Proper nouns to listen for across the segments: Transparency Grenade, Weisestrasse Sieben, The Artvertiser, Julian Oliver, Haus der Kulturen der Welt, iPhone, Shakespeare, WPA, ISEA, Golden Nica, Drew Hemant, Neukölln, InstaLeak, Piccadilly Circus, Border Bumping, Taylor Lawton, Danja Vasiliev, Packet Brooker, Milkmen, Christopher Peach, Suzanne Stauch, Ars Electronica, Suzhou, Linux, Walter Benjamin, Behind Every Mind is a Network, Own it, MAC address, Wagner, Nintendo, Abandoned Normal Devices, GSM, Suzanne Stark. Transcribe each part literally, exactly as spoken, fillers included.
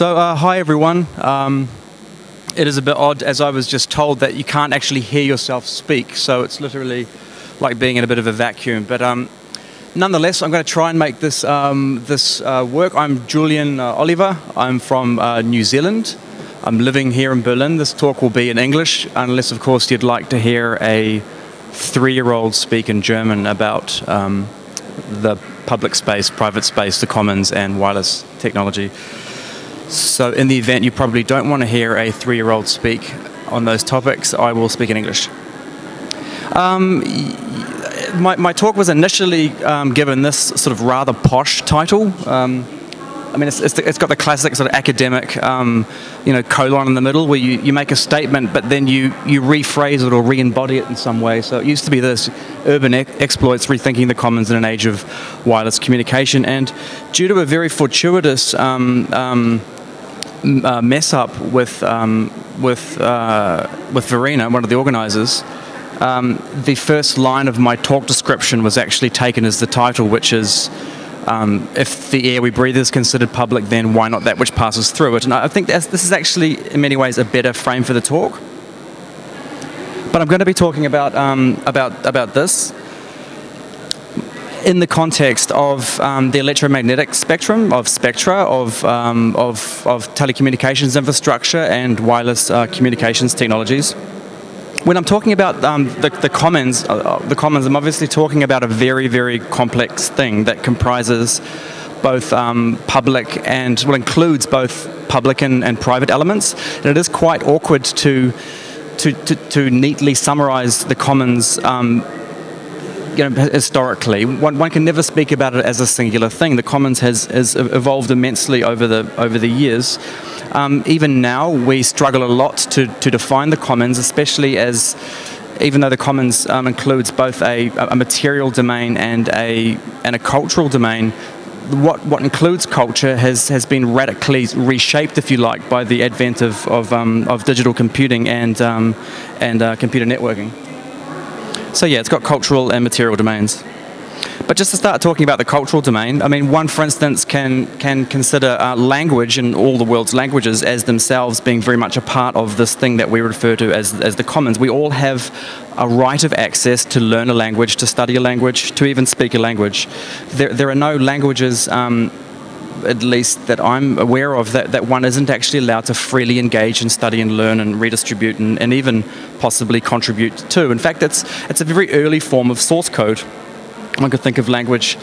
So uh, hi everyone. Um, it is a bit odd, as I was just told that you can't actually hear yourself speak, so it's literally like being in a bit of a vacuum. But um, nonetheless, I'm going to try and make this um, this uh, work. I'm Julian uh, Oliver. I'm from uh, New Zealand. I'm living here in Berlin. This talk will be in English, unless of course you'd like to hear a three-year-old speak in German about um, the public space, private space, the commons and wireless technology. So in the event you probably don't want to hear a three-year-old speak on those topics, I will speak in English. Um, my, my talk was initially um, given this sort of rather posh title. Um, I mean, it's, it's, it's got the classic sort of academic, um, you know, colon in the middle where you, you make a statement, but then you, you rephrase it or re-embody it in some way. So it used to be this, urban e exploits, rethinking the commons in an age of wireless communication. And due to a very fortuitous um, um, uh, mess up with, um, with, uh, with Verena, one of the organisers, um, the first line of my talk description was actually taken as the title, which is... Um, if the air we breathe is considered public, then why not that which passes through it? And I think that's, this is actually, in many ways, a better frame for the talk. But I'm going to be talking about, um, about, about this in the context of um, the electromagnetic spectrum, of spectra, of, um, of, of telecommunications infrastructure and wireless uh, communications technologies. When I'm talking about um, the, the commons, uh, the commons, I'm obviously talking about a very, very complex thing that comprises both um, public and, well, includes both public and, and private elements. And it is quite awkward to to, to, to neatly summarize the commons. Um, You know, historically, one, one can never speak about it as a singular thing. The commons has, has evolved immensely over the over the years. Um, even now, we struggle a lot to, to define the commons, especially as, even though the commons um, includes both a, a material domain and a and a cultural domain, what what includes culture has has been radically reshaped, if you like, by the advent of of, um, of digital computing and um, and uh, computer networking. So yeah, it's got cultural and material domains. But just to start talking about the cultural domain, I mean, one, for instance, can, can consider uh, language and all the world's languages as themselves being very much a part of this thing that we refer to as, as the commons. We all have a right of access to learn a language, to study a language, to even speak a language. There, there are no languages, um, at least that I'm aware of, that, that one isn't actually allowed to freely engage and study and learn and redistribute and, and even possibly contribute to. In fact, it's, it's a very early form of source code. One could think of language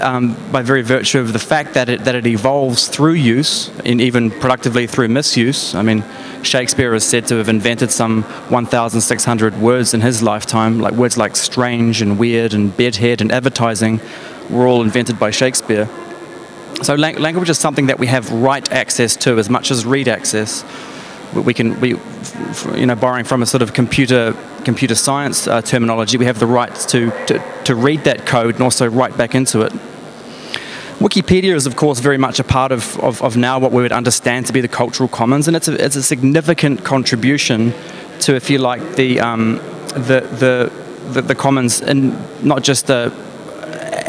um, by very virtue of the fact that it, that it evolves through use and even productively through misuse. I mean, Shakespeare is said to have invented some one thousand six hundred words in his lifetime, like words like strange and weird and bedhead and advertising were all invented by Shakespeare. So lang language is something that we have write access to as much as read access. We can, we, you know, borrowing from a sort of computer computer science uh, terminology, we have the rights to, to, to read that code and also write back into it. Wikipedia is, of course, very much a part of, of, of now what we would understand to be the cultural commons, and it's a, it's a significant contribution to, if you like, the um, the, the, the the commons, and not just the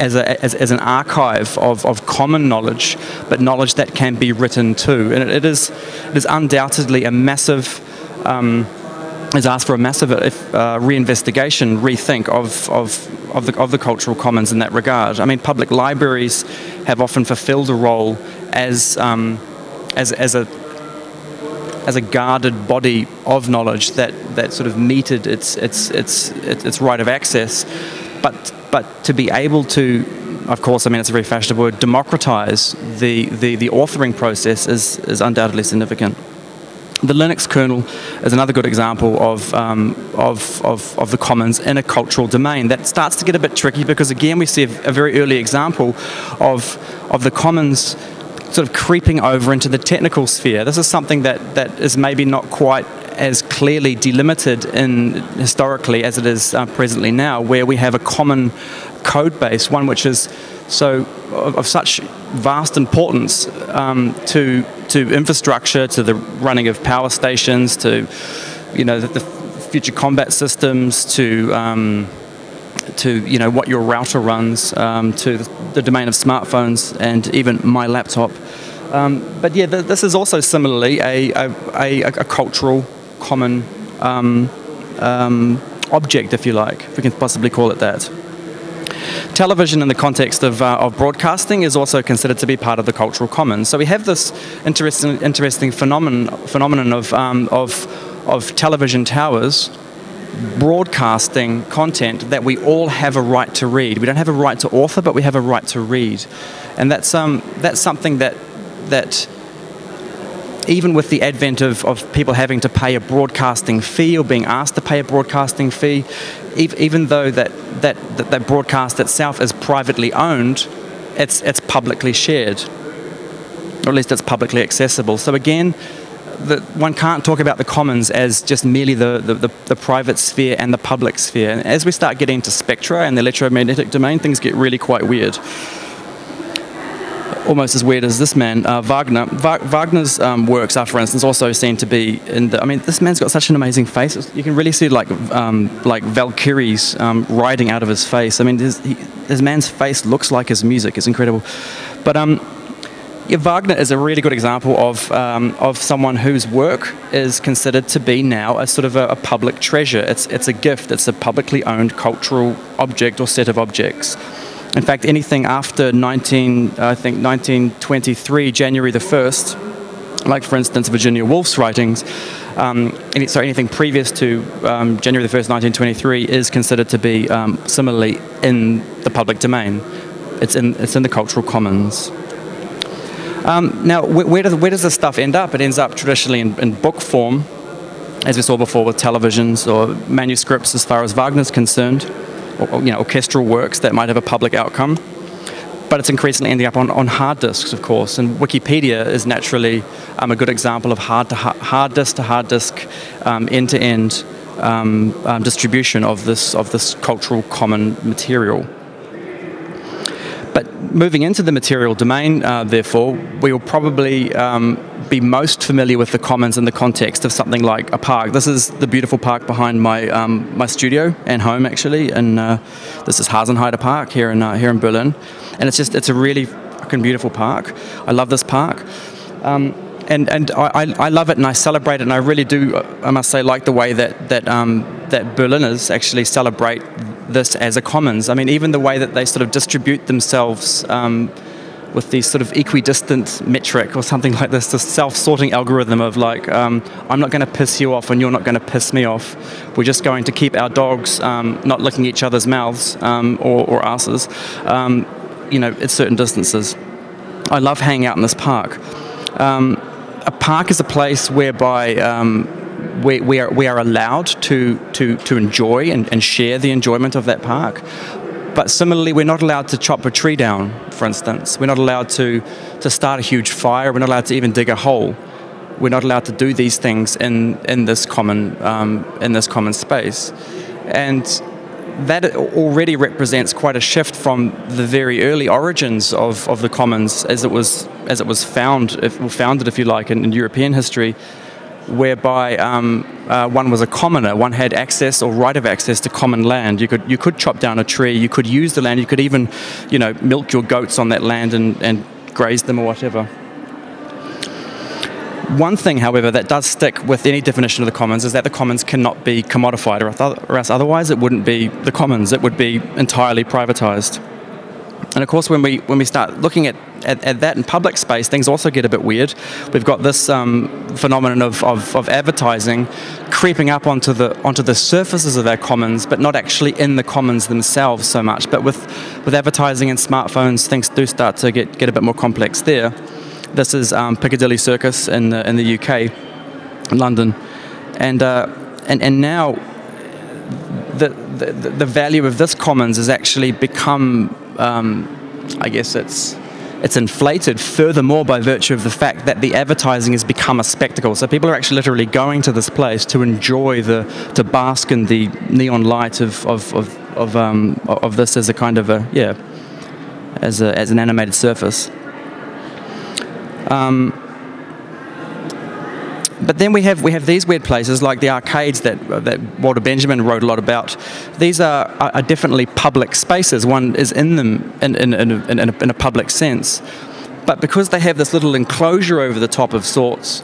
As, a, as, as an archive of, of common knowledge, but knowledge that can be written too. And it, it, is, it is undoubtedly a massive, um, is asked for a massive if, uh, reinvestigation, rethink of, of, of, the, of the cultural commons in that regard. I mean, public libraries have often fulfilled a role as, um, as, as, a, as a guarded body of knowledge that, that sort of meted its, its, its, its, its right of access. But, but to be able to, of course, I mean, it's a very fashionable word, democratize the, the, the authoring process is, is undoubtedly significant. The Linux kernel is another good example of, um, of, of, of the commons in a cultural domain. That starts to get a bit tricky because, again, we see a, a very early example of, of the commons sort of creeping over into the technical sphere. This is something that, that is maybe not quite as clearly delimited in historically as it is uh, presently now, where we have a common code base, one which is so of, of such vast importance um, to to infrastructure, to the running of power stations, to you know the, the future combat systems, to um, to you know what your router runs, um, to the, the domain of smartphones and even my laptop. Um, but yeah, th this is also similarly a, a, a, a cultural common um, um, object, if you like, if we can possibly call it that. Television in the context of, uh, of broadcasting is also considered to be part of the cultural commons. So we have this interesting, interesting phenomenon, phenomenon of, um, of, of television towers broadcasting content that we all have a right to read. We don't have a right to author, but we have a right to read. And that's, um, that's something that, that even with the advent of, of people having to pay a broadcasting fee or being asked to pay a broadcasting fee, e even though that, that, that, that broadcast itself is privately owned, it's, it's publicly shared, or at least it's publicly accessible. So again, the, one can't talk about the commons as just merely the, the, the, the private sphere and the public sphere. And as we start getting to spectra and the electromagnetic domain, things get really quite weird. Almost as weird as this man, uh, Wagner. Va Wagner's um, works are, for instance, also seen to be in the, I mean, this man's got such an amazing face. It's, you can really see like um, like Valkyries um, riding out of his face. I mean, his, he, his man's face looks like his music. It's incredible. But um, yeah, Wagner is a really good example of um, of someone whose work is considered to be now a sort of a, a public treasure. It's it's a gift. It's a publicly owned cultural object or set of objects. In fact, anything after nineteen, I think nineteen twenty-three, January the first, like for instance Virginia Woolf's writings, um, any, so anything previous to um, January the first, nineteen twenty-three, is considered to be um, similarly in the public domain. It's in it's in the cultural commons. Um, now, wh where does where does this stuff end up? It ends up traditionally in, in book form, as we saw before with televisions or manuscripts, as far as Wagner's concerned. Or, you know, orchestral works that might have a public outcome, but it's increasingly ending up on, on hard disks, of course. And Wikipedia is naturally um, a good example of hard to ha hard disk to hard disk um, end to end um, um, distribution of this of this cultural common material. But moving into the material domain, uh, therefore, we will probably um, be most familiar with the commons in the context of something like a park. This is the beautiful park behind my um, my studio and home, actually, and uh, this is Hasenheider Park here in uh, here in Berlin, and it's just it's a really fucking beautiful park. I love this park. Um, And, and I, I love it and I celebrate it, and I really do, I must say, like the way that, that, um, that Berliners actually celebrate this as a commons. I mean, even the way that they sort of distribute themselves um, with the sort of equidistant metric or something like this, this self-sorting algorithm of like, um, I'm not going to piss you off and you're not going to piss me off. We're just going to keep our dogs um, not licking each other's mouths um, or, or asses, um, you know, at certain distances. I love hanging out in this park. Um, A park is a place whereby um, we, we, are, we are allowed to, to, to enjoy and, and share the enjoyment of that park. But similarly, we're not allowed to chop a tree down, for instance. We're not allowed to, to start a huge fire. We're not allowed to even dig a hole. We're not allowed to do these things in, in, this, common, um, in this common space. And that already represents quite a shift from the very early origins of, of the commons as it was as it was found, if, well, founded, if you like, in, in European history, whereby um, uh, one was a commoner, one had access or right of access to common land. You could you could chop down a tree, you could use the land, you could even, you know, milk your goats on that land and, and graze them or whatever. One thing, however, that does stick with any definition of the commons is that the commons cannot be commodified, or, or else otherwise it wouldn't be the commons. It would be entirely privatized. And of course, when we when we start looking at, at, at that in public space, things also get a bit weird. We've got this um, phenomenon of, of, of advertising creeping up onto the onto the surfaces of our commons, but not actually in the commons themselves so much. But with with advertising and smartphones, things do start to get get a bit more complex there. This is um, Piccadilly Circus in the, in the U K, in London, and uh, and and now the, the the value of this commons has actually become, um, I guess it's it's inflated furthermore by virtue of the fact that the advertising has become a spectacle. So people are actually literally going to this place to enjoy the to bask in the neon light of of of of, um, of this as a kind of a yeah, as a as an animated surface. Um, but then we have we have these weird places like the arcades that that Walter Benjamin wrote a lot about. These are are, are definitely public spaces. One is in them in in in a, in a, in a public sense. But because they have this little enclosure over the top of sorts,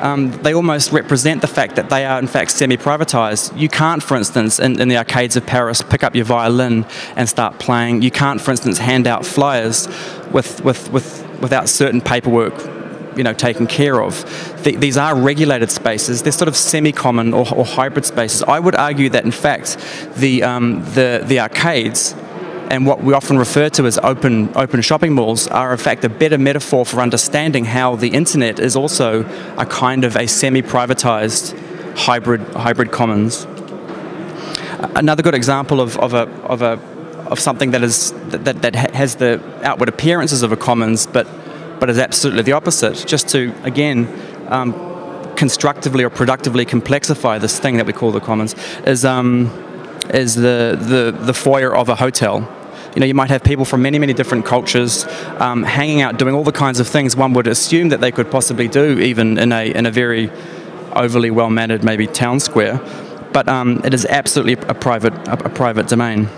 um, they almost represent the fact that they are in fact semi-privatized. You can't, for instance, in, in the arcades of Paris, pick up your violin and start playing. You can't, for instance, hand out flyers with, with, with, without certain paperwork, you know, taken care of. The, these are regulated spaces. They're sort of semi-common or, or hybrid spaces. I would argue that, in fact, the um, the, the arcades and what we often refer to as open open shopping malls are, in fact, a better metaphor for understanding how the internet is also a kind of a semi-privatized hybrid hybrid commons. Another good example of, of a of a of something that is that that has the outward appearances of a commons, but but is absolutely the opposite, just to, again, um, constructively or productively complexify this thing that we call the commons, is, um, is the, the, the foyer of a hotel. You know, you might have people from many, many different cultures um, hanging out, doing all the kinds of things one would assume that they could possibly do, even in a, in a very overly well-mannered, maybe, town square. But um, it is absolutely a private, a, a private domain.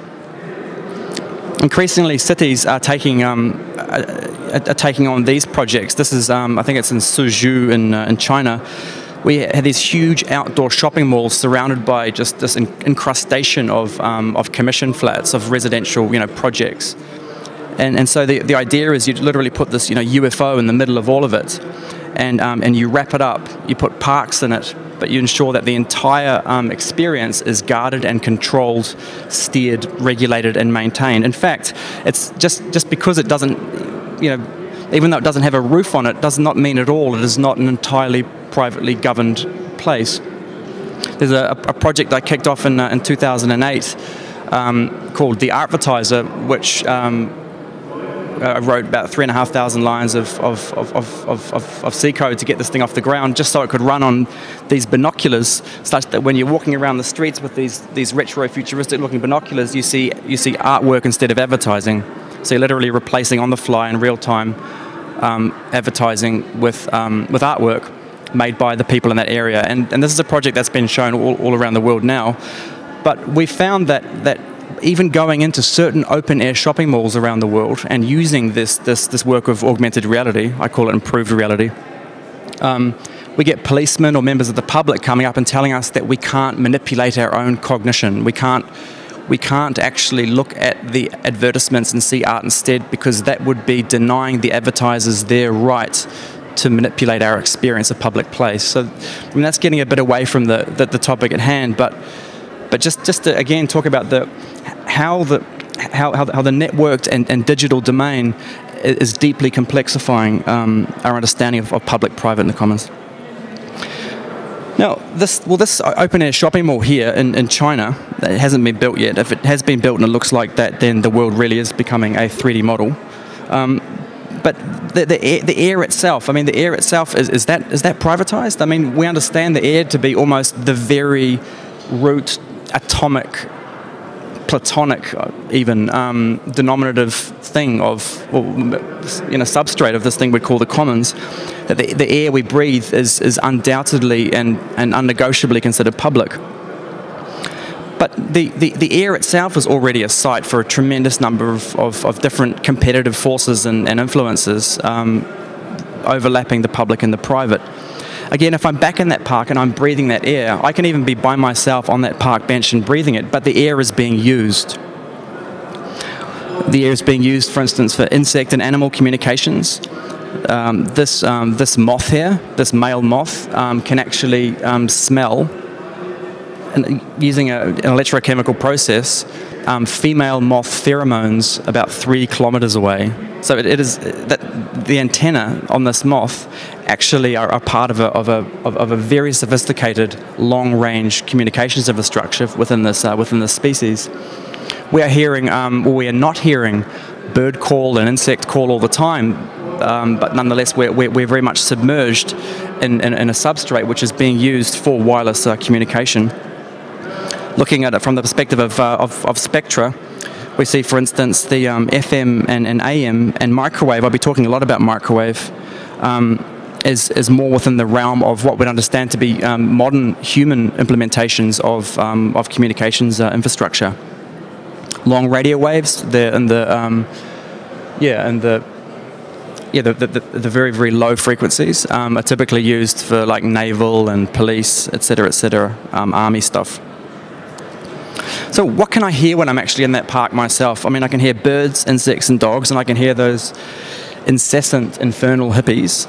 Increasingly, cities are taking um, are, are taking on these projects. This is, um, I think, it's in Suzhou in uh, in China. We had these huge outdoor shopping malls surrounded by just this incrustation of um, of commission flats, of residential, you know, projects. And and so the the idea is you literally put this, you know, U F O in the middle of all of it, and um, and you wrap it up. You put parks in it, but you ensure that the entire um, experience is guarded and controlled, steered, regulated, and maintained. In fact, it's just just because it doesn't, you know, even though it doesn't have a roof on it, does not mean at all it is not an entirely privately governed place. There's a, a project I kicked off in uh, in two thousand eight um, called The Artvertiser, which um, I wrote about three and a half thousand lines of, of, of, of, of, of C code to get this thing off the ground, just so it could run on these binoculars, such that when you're walking around the streets with these these retro-futuristic looking binoculars, you see you see artwork instead of advertising. So you're literally replacing on the fly in real time um, advertising with um, with artwork made by the people in that area. And and this is a project that's been shown all, all around the world now. But we found that that. Even going into certain open-air shopping malls around the world and using this this this work of augmented reality, I call it improved reality, um, we get policemen or members of the public coming up and telling us that we can't manipulate our own cognition. We can't we can't actually look at the advertisements and see art instead, because that would be denying the advertisers their right to manipulate our experience of public place. So, I mean, that's getting a bit away from the the, the topic at hand, but. But just, just to, again, talk about the, how, the, how, how, the, how the networked and, and digital domain is deeply complexifying um, our understanding of, of public, private, and the commons. Now, this, well, this open-air shopping mall here in, in China, it hasn't been built yet. If it has been built and it looks like that, then the world really is becoming a three D model. Um, but the, the, air, the air itself, I mean, the air itself, is, is, that, is that privatized? I mean, we understand the air to be almost the very root, atomic, platonic, even um, denominative thing of, or, you know, substrate of this thing we call the commons. That the, the air we breathe is is undoubtedly and and unnegotiably considered public. But the, the, the air itself is already a site for a tremendous number of, of, of different competitive forces and, and influences um, overlapping the public and the private. Again, if I'm back in that park and I'm breathing that air, I can even be by myself on that park bench and breathing it, but the air is being used. The air is being used, for instance, for insect and animal communications. Um, this, um, this moth here, this male moth, um, can actually um, smell, and using a, an electrochemical process, um, female moth pheromones about three kilometers away. So it, it is that the antenna on this moth actually are, are part of a, of, a, of a very sophisticated long-range communications infrastructure within this uh, within this species. We are hearing, um, well, we are not hearing bird call and insect call all the time, um, but nonetheless we're, we're, we're very much submerged in, in, in a substrate which is being used for wireless uh, communication. Looking at it from the perspective of, uh, of, of spectra, we see, for instance, the um, F M and, and A M and microwave. I'll be talking a lot about microwave. Um, is, is more within the realm of what we'd understand to be um, modern human implementations of, um, of communications uh, infrastructure. Long radio waves, they're in the um, yeah, in the yeah, the, the, the very, very low frequencies um, are typically used for like naval and police, et cetera, et cetera, um, army stuff. So what can I hear when I'm actually in that park myself? I mean, I can hear birds, insects and dogs, and I can hear those incessant infernal hippies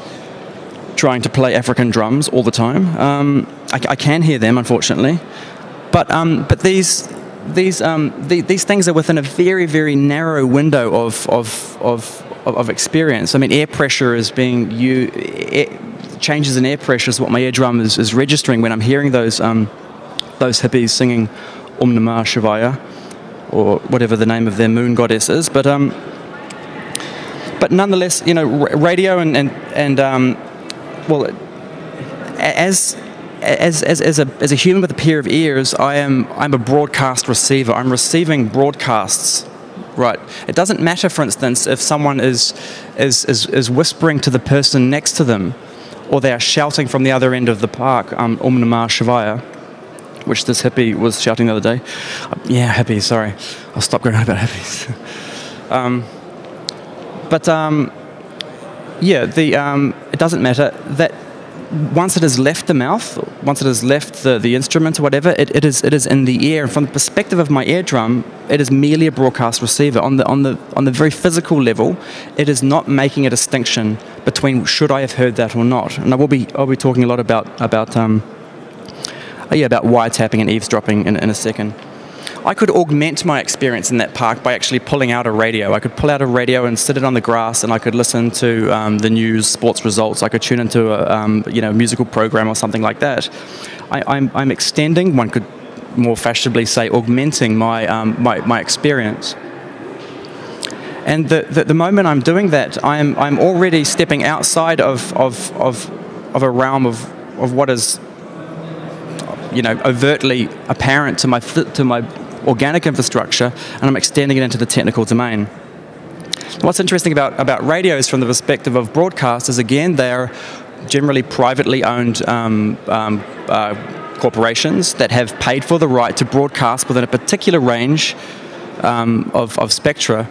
trying to play African drums all the time. Um, I, I can hear them, unfortunately. But, um, but these, these, um, the, these things are within a very, very narrow window of, of, of, of experience. I mean, air pressure is being... You, air, changes in air pressure is what my eardrum is, is registering when I'm hearing those, um, those hippies singing Om Namah Shivaya, or whatever the name of their moon goddess is. But um, but nonetheless, you know, radio and and and um, well, as as as as a as a human with a pair of ears, I am I'm a broadcast receiver. I'm receiving broadcasts. Right. It doesn't matter, for instance, if someone is is is, is whispering to the person next to them, or they are shouting from the other end of the park, um, Om Namah Shivaya, which this hippie was shouting the other day. Yeah, hippies, sorry. I'll stop going on about hippies. um, but, um, yeah, the, um, it doesn't matter that once it has left the mouth, once it has left the, the instrument or whatever, it, it, is, it is in the ear. And from the perspective of my eardrum, it is merely a broadcast receiver. On the, on the, on the very physical level, it is not making a distinction between should I have heard that or not. And I will be, I'll be talking a lot about... about um, Oh, yeah, about wiretapping and eavesdropping in, in a second. I could augment my experience in that park by actually pulling out a radio. I could pull out a radio and sit it on the grass, and I could listen to um, the news, sports results. I could tune into a um, you know, musical program or something like that. I, I'm, I'm extending, one could more fashionably say, augmenting my, um, my, my experience. And the, the, the moment I'm doing that, I'm, I'm already stepping outside of, of, of, of a realm of, of what is... you know, overtly apparent to my to my organic infrastructure, and I'm extending it into the technical domain. What's interesting about about radios from the perspective of broadcast is, again, they are generally privately owned um, um, uh, corporations that have paid for the right to broadcast within a particular range um, of, of spectra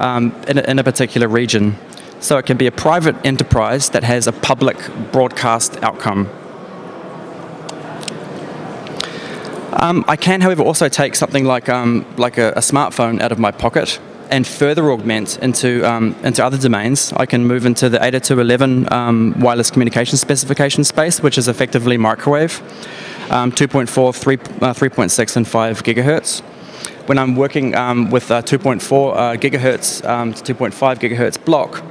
um, in, a, in a particular region. So it can be a private enterprise that has a public broadcast outcome. Um, I can, however, also take something like um, like a, a smartphone out of my pocket and further augment into um, into other domains. I can move into the eight oh two eleven um, wireless communication specification space, which is effectively microwave, um, two point four, three, uh, three point six, and five gigahertz. When I'm working um, with uh, two point four uh, gigahertz um, to two point five gigahertz block,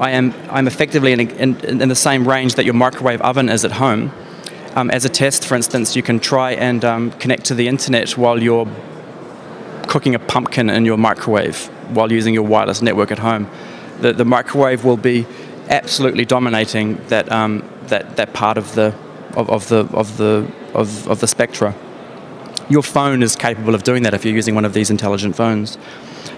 I am I'm effectively in, in, in the same range that your microwave oven is at home. Um, as a test, for instance, you can try and um, connect to the internet while you're cooking a pumpkin in your microwave while using your wireless network at home. The, the microwave will be absolutely dominating that um, that that part of the of, of the of the of, of the spectra. Your phone is capable of doing that if you're using one of these intelligent phones.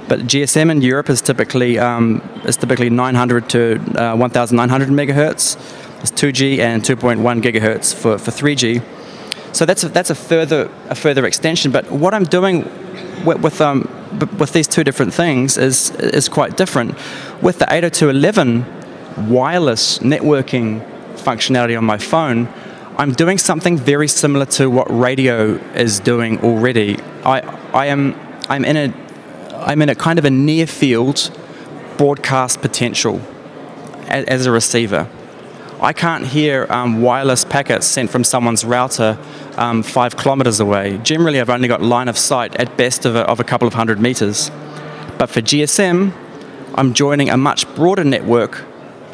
But G S M in Europe is typically um, is typically nine hundred to uh, one thousand nine hundred megahertz. It's two G and two point one gigahertz for, for three G. So that's a, that's a further a further extension. But what I'm doing with with, um, with these two different things is is quite different. With the eight oh two eleven wireless networking functionality on my phone, I'm doing something very similar to what radio is doing already. I I am I'm in a I'm in a kind of a near field broadcast potential as, as a receiver. I can't hear um, wireless packets sent from someone's router um, five kilometers away. Generally, I've only got line of sight at best of a, of a couple of hundred meters. But for G S M, I'm joining a much broader network,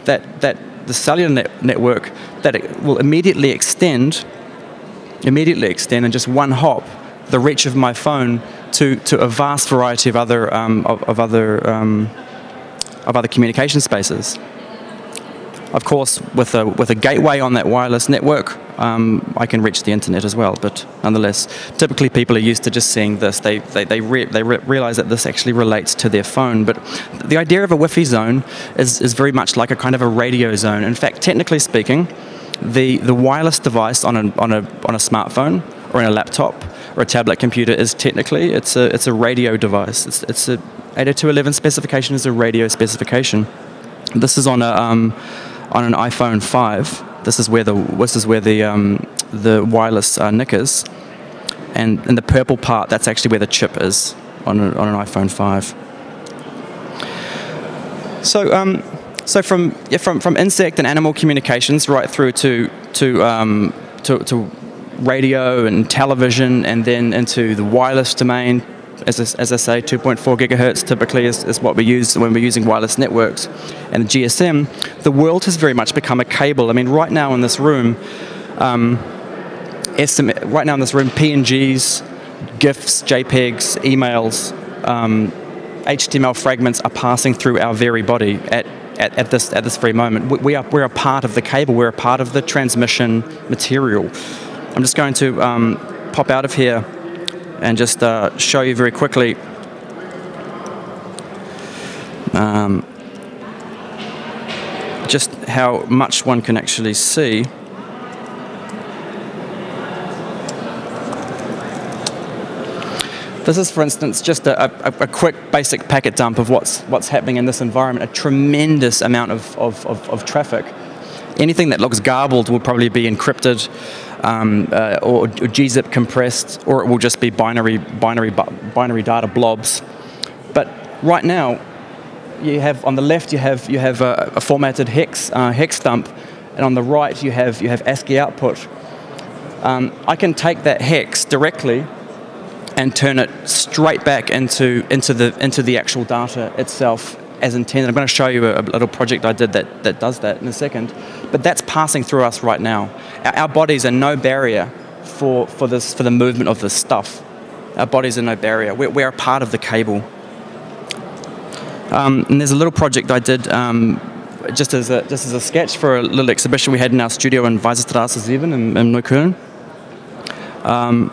that, that the cellular net network, that it will immediately extend, immediately extend in just one hop the reach of my phone to, to a vast variety of other, um, of, of, other, um, of other communication spaces. Of course, with a, with a gateway on that wireless network, um, I can reach the internet as well. But nonetheless, typically people are used to just seeing this. They, they, they, re they re realize that this actually relates to their phone. But the idea of a Wi-Fi zone is, is very much like a kind of a radio zone. In fact, technically speaking, the, the wireless device on a, on, a, on a smartphone or in a laptop or a tablet computer is technically, it's a, it's a radio device. It's, it's a eight oh two eleven specification is a radio specification. This is on a um, on an iPhone five. This is where the this is where the um, the wireless uh, N I C is, and in the purple part, that's actually where the chip is on a, on an iPhone five. So um, so from yeah, from from insect and animal communications right through to to um, to, to radio and television, and then into the wireless domain. As I, as I say, two point four gigahertz typically is, is what we use when we're using wireless networks. And G S M, the world has very much become a cable. I mean, right now in this room, um, estimate, right now in this room, P N Gs, GIFs, JPEGs, emails, um, H T M L fragments are passing through our very body at, at, at this at this very moment. We, we are we're a part of the cable. We're a part of the transmission material. I'm just going to um, pop out of here and just uh, show you very quickly. Um, just how much one can actually see. This is, for instance, just a, a, a quick basic packet dump of what's what's happening in this environment. A tremendous amount of, of, of, of traffic. Anything that looks garbled will probably be encrypted, um, uh, or, or gzip compressed, or it will just be binary, binary, binary data blobs. But right now, you have on the left you have you have a, a formatted hex uh, hex dump, and on the right you have you have ASCII output. Um, I can take that hex directly and turn it straight back into into the into the actual data itself, as intended. I'm going to show you a, a little project I did that, that does that in a second. But that's passing through us right now. Our, our bodies are no barrier for, for, this, for the movement of this stuff. Our bodies are no barrier. We're, we're a part of the cable. Um, and there's a little project I did um, just, as a, just as a sketch for a little exhibition we had in our studio in Weisestrasse Sieben in, in Neukölln. Um,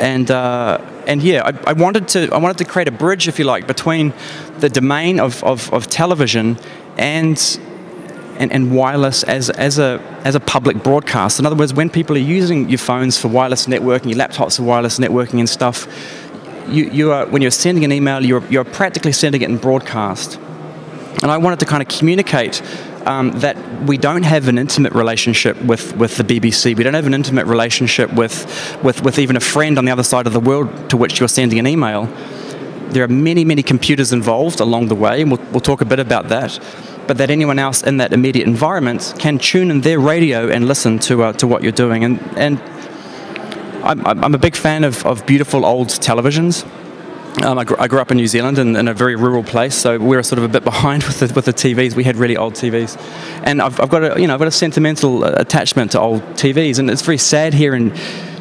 and... Uh, And yeah, I, I wanted to I wanted to create a bridge, if you like, between the domain of, of, of television and, and and wireless as as a as a public broadcast. In other words, when people are using your phones for wireless networking, your laptops for wireless networking and stuff, you, you are when you're sending an email, you're you're practically sending it in broadcast. And I wanted to kind of communicate um, that we don't have an intimate relationship with, with the B B C. We don't have an intimate relationship with, with, with even a friend on the other side of the world to which you're sending an email. There are many, many computers involved along the way, and we'll, we'll talk a bit about that, but that anyone else in that immediate environment can tune in their radio and listen to, uh, to what you're doing. And, and I'm, I'm a big fan of, of beautiful old televisions. Um, I, gr I grew up in New Zealand in, in a very rural place, so we were sort of a bit behind with the, with the T Vs. We had really old T Vs, and I've, I've got a you know I've got a sentimental attachment to old T Vs, and it's very sad here in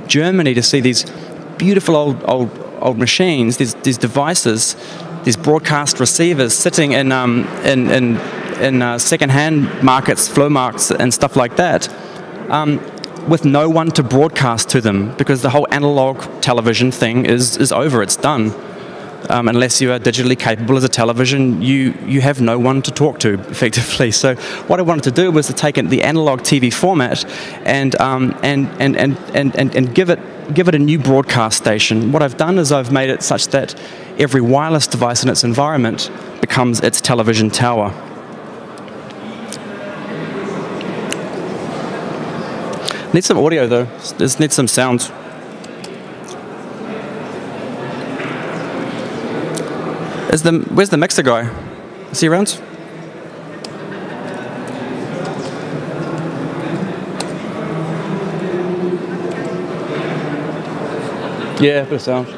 Germany to see these beautiful old old old machines, these these devices, these broadcast receivers sitting in um, in in, in uh, second-hand markets, flea markets, and stuff like that. Um, with no one to broadcast to them, because the whole analog television thing is is over. It's done. Um, unless you are digitally capable as a television, you, you have no one to talk to, effectively. So what I wanted to do was to take in the analog T V format and, um, and, and, and, and, and, and give, it, give it a new broadcast station. What I've done is I've made it such that every wireless device in its environment becomes its television tower. Need some audio, though. Just need some sound. Is the, where's the mixer guy? Is he around? Yeah, a bit of sound.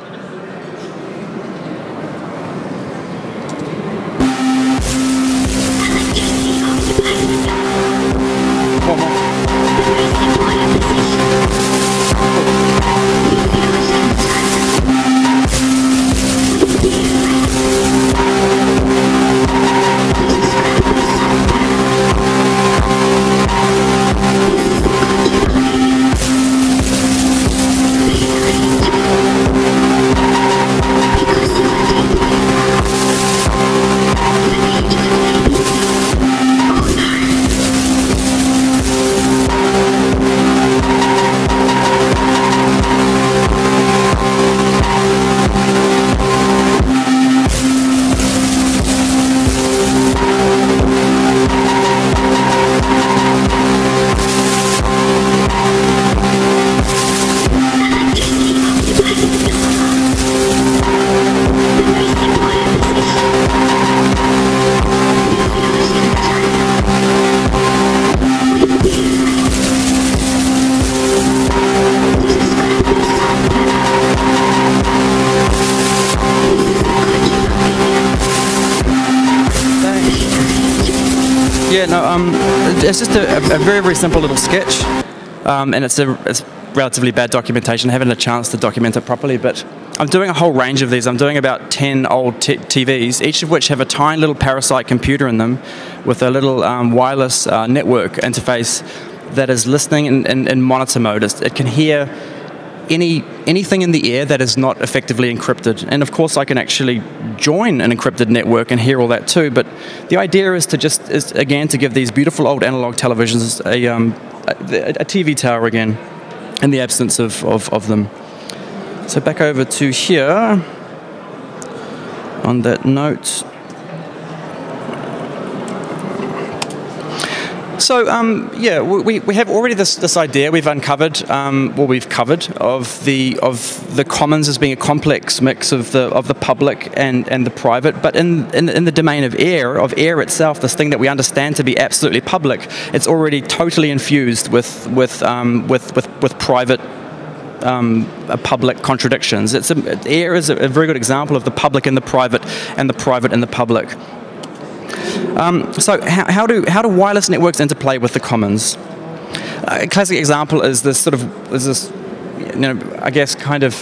Yeah, no, um, it's just a, a very, very simple little sketch, um, and it's a it's relatively bad documentation. I haven't had a chance to document it properly, but I'm doing a whole range of these. I'm doing about ten old t TVs, each of which have a tiny little parasite computer in them with a little um, wireless uh, network interface that is listening in, in, in monitor mode. It's, it can hear any anything in the air that is not effectively encrypted, and of course I can actually join an encrypted network and hear all that too, but the idea is to just is again to give these beautiful old analog televisions a, um, a, a T V tower again in the absence of, of, of them. So back over to here on that note. So um, yeah, we, we have already this, this idea we've uncovered, um, well we've covered, of the of the commons as being a complex mix of the of the public and and the private. But in in, in the domain of air, of air itself, this thing that we understand to be absolutely public, it's already totally infused with with um, with, with with private. Um, uh, public contradictions. It's a, air is a, a very good example of the public and the private, and the private and the public. Um, so how, how do how do wireless networks interplay with the commons? Uh, a classic example is this sort of is this, you know, I guess kind of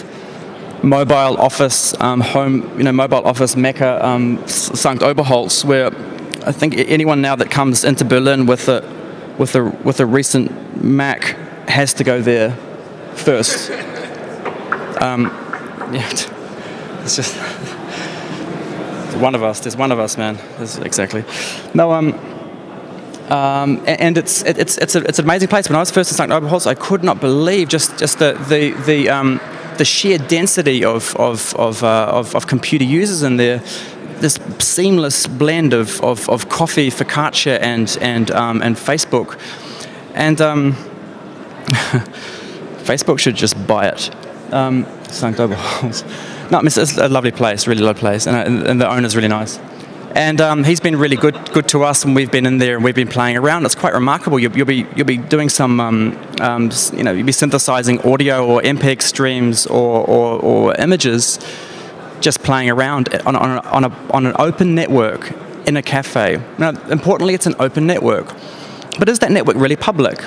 mobile office um, home, you know, mobile office mecca, um, Saint Oberholz, where I think anyone now that comes into Berlin with a with a with a recent Mac has to go there first. Um, yeah, it's just one of us. There's one of us, man. That's exactly. No, um, um, and it's it, it's it's a, it's an amazing place. When I was first in Saint Oberholz, I could not believe just just the the the um the sheer density of of of uh, of, of computer users in there. This seamless blend of of, of coffee, focaccia, and and um, and Facebook, and um. Facebook should just buy it. Um, Saint Oberholz. No, it's, it's a lovely place, really lovely place, and, and the owner's really nice. And um, he's been really good, good to us, and we've been in there and we've been playing around. It's quite remarkable. You'll, you'll be, you'll be doing some, um, um, you know, you'll be synthesizing audio or M P E G streams or, or, or images, just playing around on on a, on, a, on an open network in a cafe. Now, importantly, it's an open network, but is that network really public?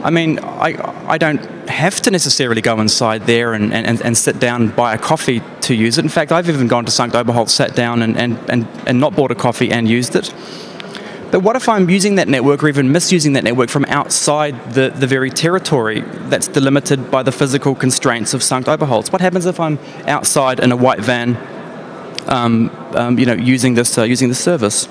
I mean, I, I don't have to necessarily go inside there and, and, and sit down and buy a coffee to use it. In fact, I've even gone to Saint Oberholz, sat down and, and, and, and not bought a coffee and used it. But what if I'm using that network or even misusing that network from outside the, the very territory that's delimited by the physical constraints of Saint Oberholz? What happens if I'm outside in a white van, um, um, you know, using this, uh, using this service?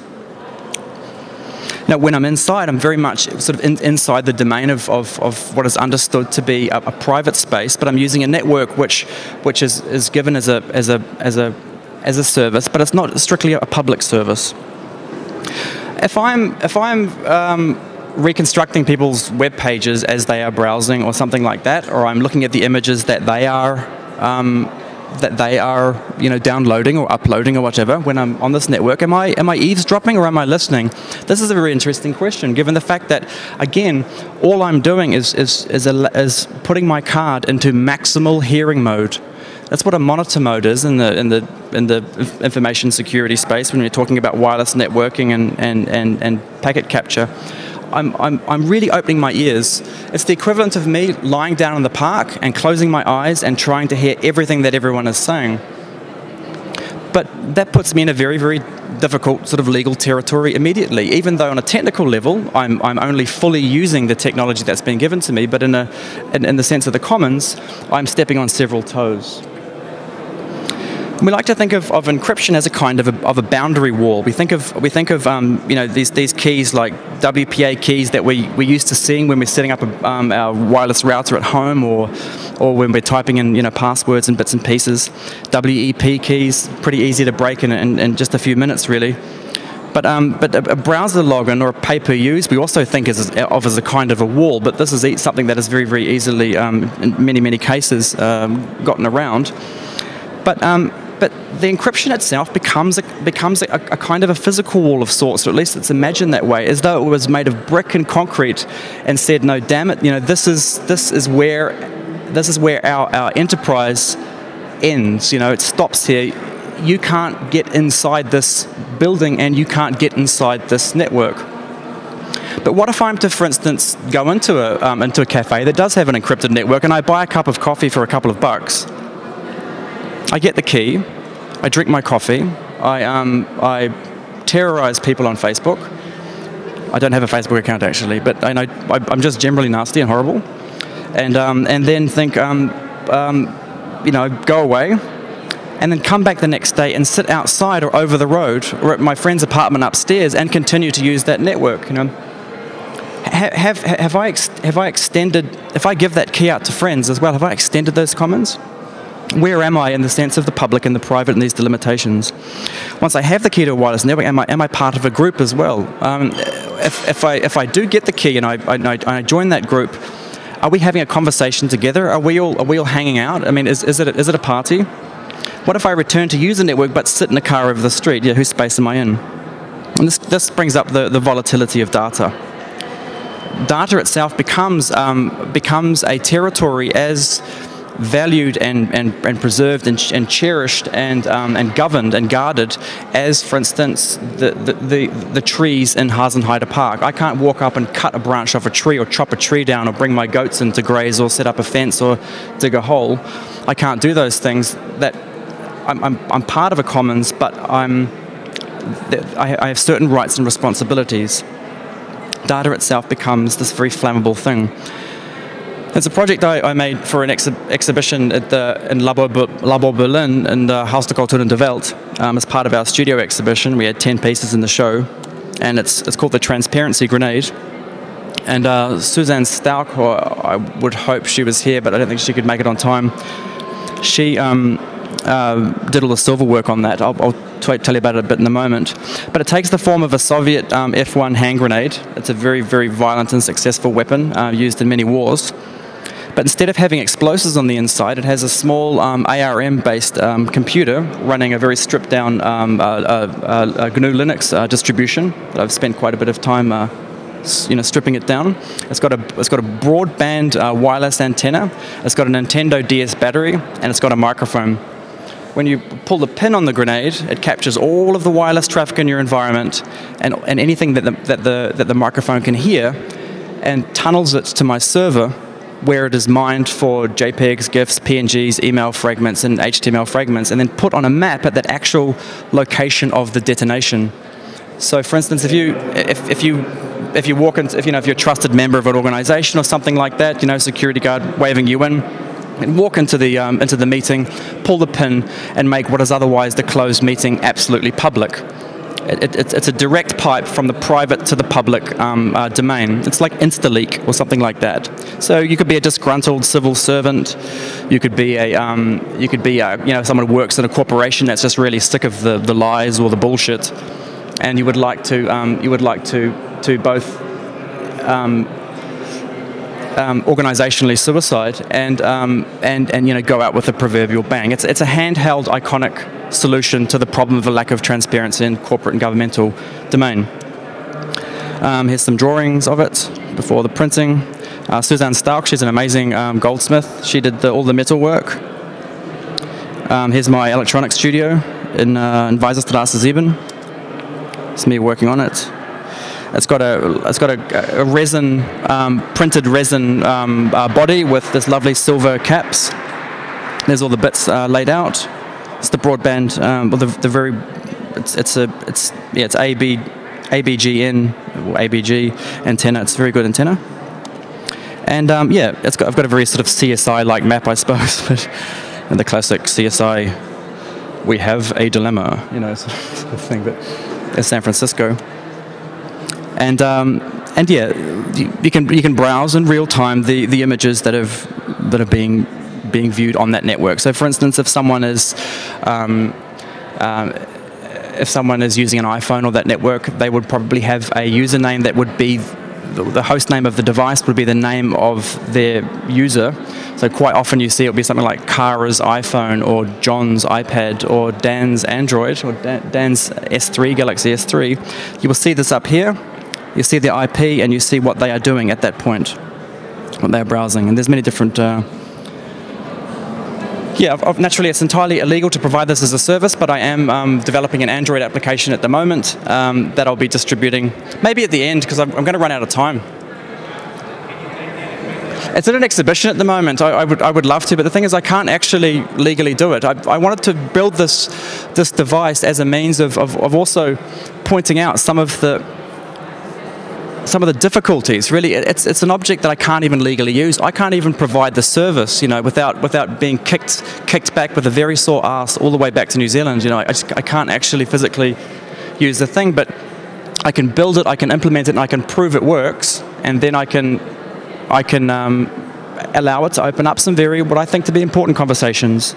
Now, when I'm inside, I'm very much sort of in, inside the domain of, of, of what is understood to be a, a private space, but I'm using a network which which is, is given as a as a as a as a service, but it's not strictly a public service. If I'm if I'm um, reconstructing people's web pages as they are browsing or something like that, or I'm looking at the images that they are um, that they are you know downloading or uploading or whatever, when I'm on this network, am I am I eavesdropping or am I listening? This is a very interesting question, given the fact that, again, all I'm doing is is is, a, is putting my card into maximal hearing mode. That's what a monitor mode is in the in the in the information security space when you're talking about wireless networking and and and, and packet capture. I'm, I'm, I'm really opening my ears. It's the equivalent of me lying down in the park and closing my eyes and trying to hear everything that everyone is saying. But that puts me in a very, very difficult sort of legal territory immediately, even though on a technical level I'm, I'm only fully using the technology that's been given to me, but in, a, in, in the sense of the commons, I'm stepping on several toes. We like to think of, of encryption as a kind of a, of a boundary wall. We think of we think of um, you know these these keys like W P A keys that we we're used to seeing when we're setting up a, um, our wireless router at home, or or when we're typing in you know passwords and bits and pieces. W E P keys, pretty easy to break in in, in just a few minutes, really. But um, but a, a browser login or a pay-per-use we also think is, of as a kind of a wall. But this is something that is very very easily um, in many many cases um, gotten around. But um, But the encryption itself becomes a, becomes a, a kind of a physical wall of sorts, or at least it's imagined that way, as though it was made of brick and concrete, and said, "No, damn it, you know, this is this is where this is where our, our enterprise ends. You know, it stops here. You can't get inside this building, and you can't get inside this network." But what if I'm to, for instance, go into a, um, into a cafe that does have an encrypted network and I buy a cup of coffee for a couple of bucks? I get the key, I drink my coffee, I, um, I terrorize people on Facebook. I don't have a Facebook account actually, but I know I'm just generally nasty and horrible. And, um, and then think, um, um, you know, go away, and then come back the next day and sit outside or over the road or at my friend's apartment upstairs and continue to use that network. You know, have, have, have, I, ex have I extended, if I give that key out to friends as well, have I extended those commons? Where am I in the sense of the public and the private and these delimitations? Once I have the key to a wireless network, am I, am I part of a group as well? Um, if, if, I, if I do get the key and I, I, I join that group, are we having a conversation together? Are we all, are we all hanging out? I mean, is, is, it, is it a party? What if I return to use the network but sit in a car over the street? Yeah, whose space am I in? And this, this brings up the, the volatility of data. Data itself becomes, um, becomes a territory as valued and, and, and preserved and, and cherished and, um, and governed and guarded as, for instance, the, the, the, the trees in Hasenheider Park. I can't walk up and cut a branch off a tree or chop a tree down or bring my goats in to graze or set up a fence or dig a hole. I can't do those things. That I'm, I'm, I'm part of a commons, but I'm, I, I have certain rights and responsibilities. Data itself becomes this very flammable thing. It's a project I, I made for an exhi exhibition at the, in Labor, Labor Berlin in the Haus der Kulturen der Welt um, as part of our studio exhibition. We had ten pieces in the show, and it's, it's called the Transparency Grenade. And uh, Suzanne Stark, or I would hope she was here, but I don't think she could make it on time. She um, uh, did all the silver work on that. I'll, I'll tell you about it a bit in a moment. But it takes the form of a Soviet um, F one hand grenade. It's a very, very violent and successful weapon uh, used in many wars. But instead of having explosives on the inside, it has a small um, A R M-based um, computer running a very stripped-down um, uh, uh, uh, G N U Linux uh, distribution. I've spent quite a bit of time, uh, you know, stripping it down. It's got a it's got a broadband uh, wireless antenna. It's got a Nintendo D S battery, and it's got a microphone. When you pull the pin on the grenade, it captures all of the wireless traffic in your environment and and anything that the, that the that the microphone can hear, and tunnels it to my server, where it is mined for JPEGs, GIFs, P N Gs, email fragments, and H T M L fragments, and then put on a map at that actual location of the detonation. So, for instance, if you if, if you if you walk into, if you know, if you're a trusted member of an organisation or something like that, you know, security guard waving you in, and walk into the um, into the meeting, pull the pin, and make what is otherwise the closed meeting absolutely public. It, it, it's a direct pipe from the private to the public um, uh, domain. It's like InstaLeak or something like that. So you could be a disgruntled civil servant. You could be a, um, you could be a, you know, someone who works in a corporation that's just really sick of the, the lies or the bullshit, and you would like to, um, you would like to, to both um, um, organisationally suicide and, um, and, and you know, go out with a proverbial bang. It's, it's a handheld, iconic solution to the problem of the lack of transparency in corporate and governmental domain. Um, here's some drawings of it before the printing. Uh, Suzanne Stauch, she's an amazing um, goldsmith. She did the, all the metal work. Um, here's my electronic studio in, uh, in Weisestrasse Sieben. It's me working on it. It's got a, it's got a, a resin, um, printed resin um, uh, body with this lovely silver caps. There's all the bits uh, laid out. It's the broadband, um, well, the, the very, it's, it's a, it's, yeah, it's A B G N, A B G antenna. It's a very good antenna. And um, yeah, it's got, I've got a very sort of C S I-like map, I suppose. But and the classic C S I, we have a dilemma, you know, sort of thing. But it's San Francisco. And um, and yeah, you, you can you can browse in real time the the images that have that are being. being viewed on that network. So, for instance, if someone is um, um, if someone is using an iPhone or that network, they would probably have a username that would be the, the host name of the device would be the name of their user. So quite often you see it'll be something like Cara's iPhone or John's iPad or Dan's Android or Dan, Dan's S three, Galaxy S three. You will see this up here. You see the I P and you see what they are doing at that point, what they're browsing. And there's many different uh, Yeah, naturally it's entirely illegal to provide this as a service, but I am um, developing an Android application at the moment um, that I'll be distributing maybe at the end, because I'm, I'm going to run out of time. It's at an exhibition at the moment. I, I would I would love to, but the thing is I can't actually legally do it. I, I wanted to build this this device as a means of, of, of also pointing out some of the some of the difficulties. Really, it's it's an object that I can't even legally use. I can't even provide the service, you know, without without being kicked kicked back with a very sore ass all the way back to New Zealand. You know, I just, I can't actually physically use the thing, but I can build it, I can implement it, and I can prove it works, and then I can. I can um, allow it to open up some very, what I think to be important conversations.